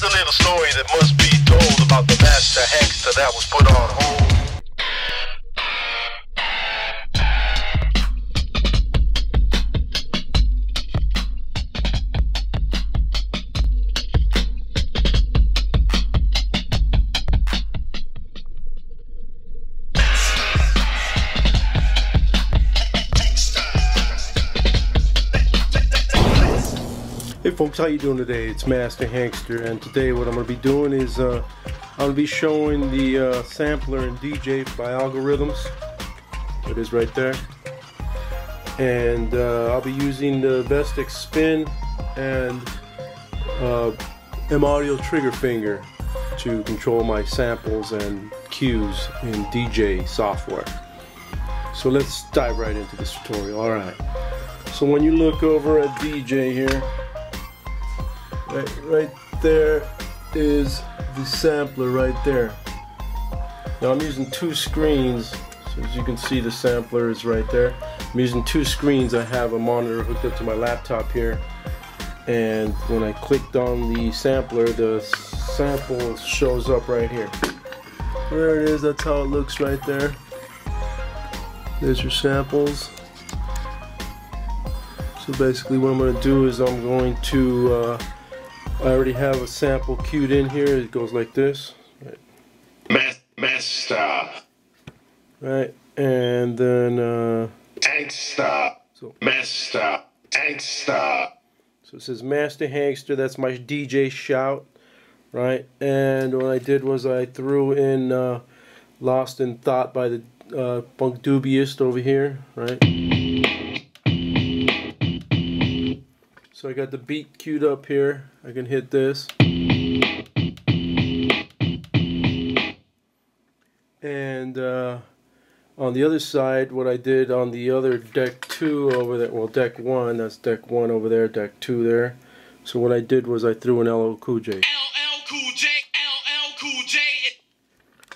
Here's a little story that must be told about the Master Hanksta that was put on hold. Hey folks, how you doing today? It's Master Hanksta, and today what I'm going to be doing is I'm going to be showing the sampler and djay by Algoriddim. It is right there, and I'll be using the Vestax Spin and M-Audio trigger finger to control my samples and cues in djay software. So let's dive right into this tutorial. All right. So when you look over at djay here. Right there is the sampler right there. Now I'm using two screens, so as you can see the sampler is right there. I'm using two screens. I have a monitor hooked up to my laptop here, and when I clicked on the sampler, the sample shows up right here. There it is, that's how it looks right there. There's your samples. So basically what I'm going to do is I'm going to I already have a sample queued in here. It goes like this. Right. Master. Right, and then Hanksta. So Master Hanksta. So it says Master Hanksta. That's my djay shout, right? And what I did was I threw in "Lost in Thought" by the Punk Dubious over here, right? So I got the beat queued up here. I can hit this. And on the other side, what I did on the other deck 2 over there, well deck 1, that's deck 1 over there, deck 2 there. So what I did was I threw an LL Cool J. LL Cool J, LL Cool J.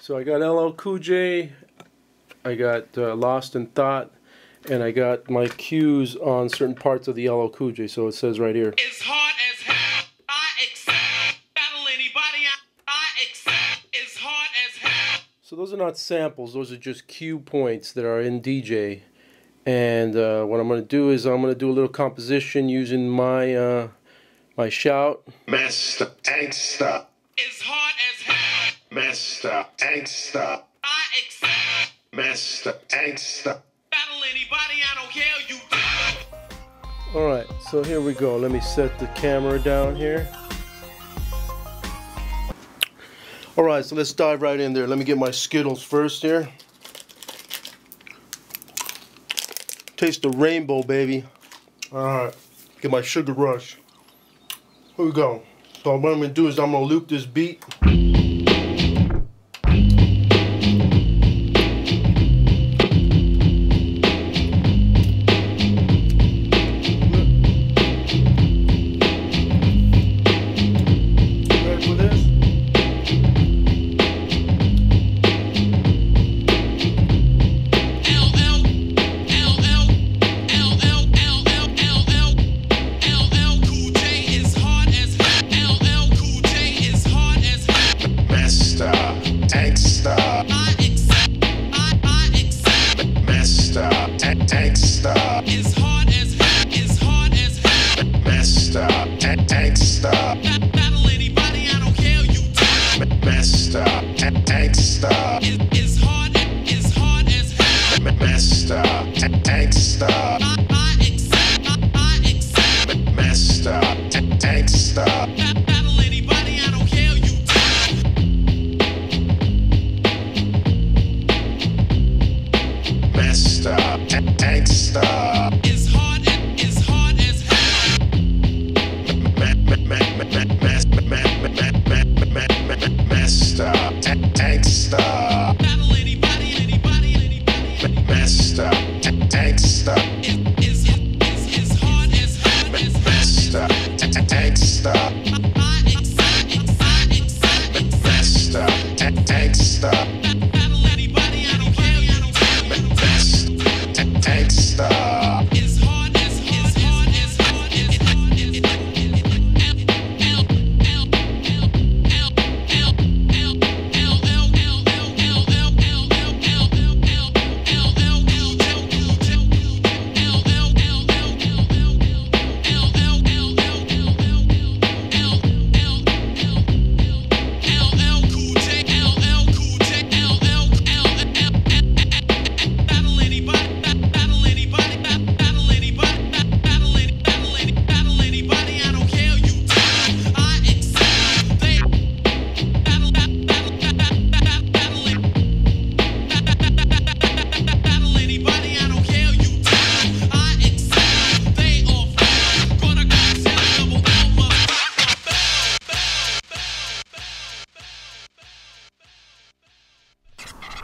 So I got LL Cool J, I got Lost in Thought, and I got my cues on certain parts of the LL Cool J. So it says right here. It's hard as hell. I accept. Battle anybody. I accept. It's hard as hell. So those are not samples. Those are just cue points that are in djay. And what I'm going to do is I'm going to do a little composition using my my shout. Master Hanksta. It's hard as hell. Master Hanksta. I accept. Master Hanksta. Alright, so here we go. Let me set the camera down here. Alright, so let's dive right in there. Let me get my Skittles first here. Taste the rainbow, baby. Alright, get my sugar rush. Here we go. So what I'm going to do is I'm going to loop this beat.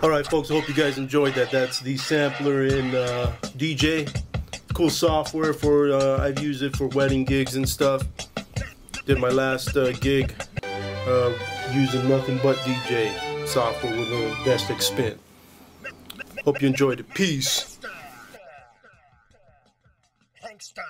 Alright folks, I hope you guys enjoyed that. That's the sampler in djay. Cool software for, I've used it for wedding gigs and stuff. Did my last gig using nothing but djay software with the Vestax Spin. Hope you enjoyed it. Peace. Hanksta.